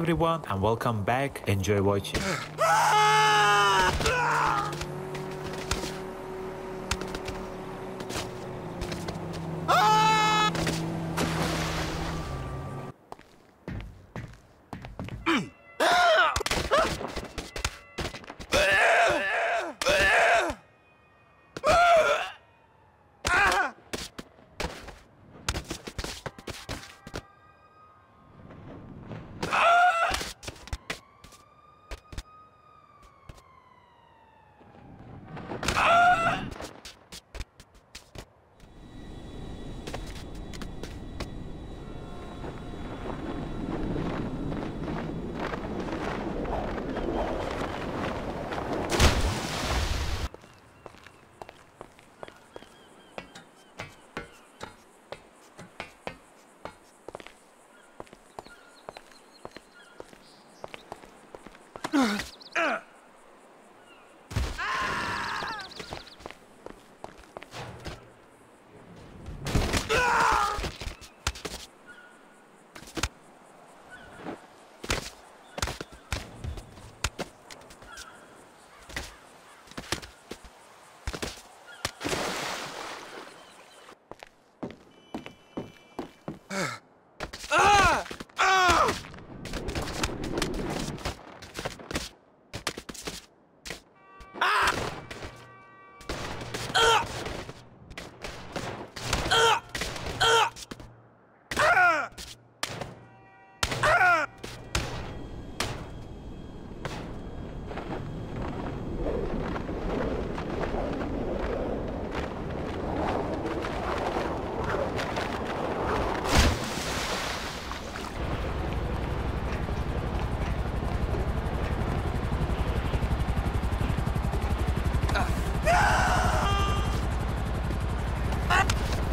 everyone and welcome back. Enjoy watching.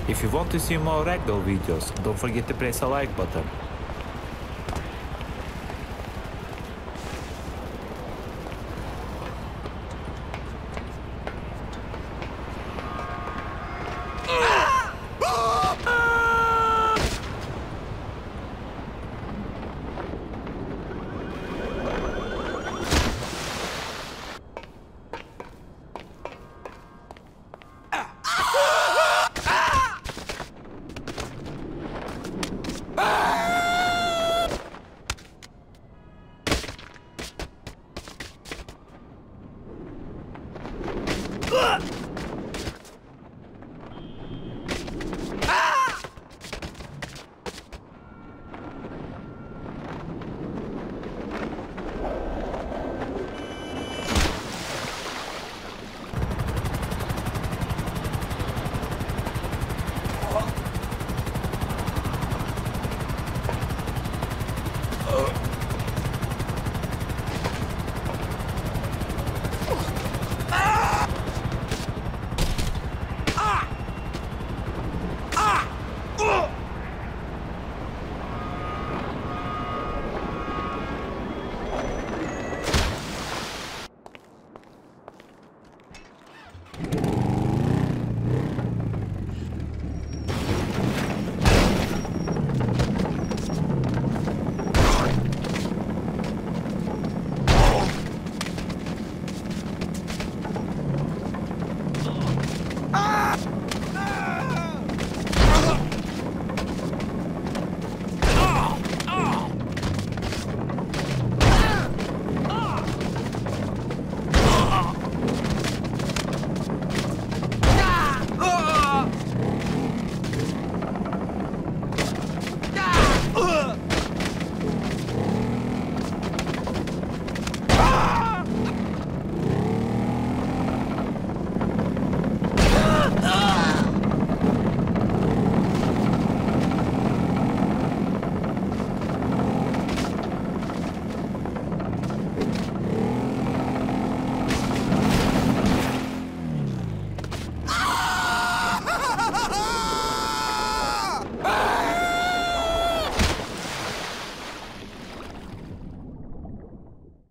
If you want to see more ragdoll videos, don't forget to press a like button.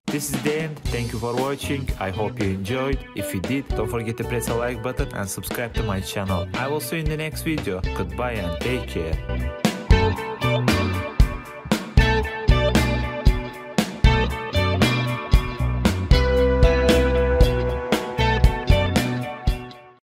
This is the end. Thank you for watching. I hope you enjoyed. If you did, don't forget to press the like button and subscribe to my channel. I will see you in the next video. Goodbye and take care.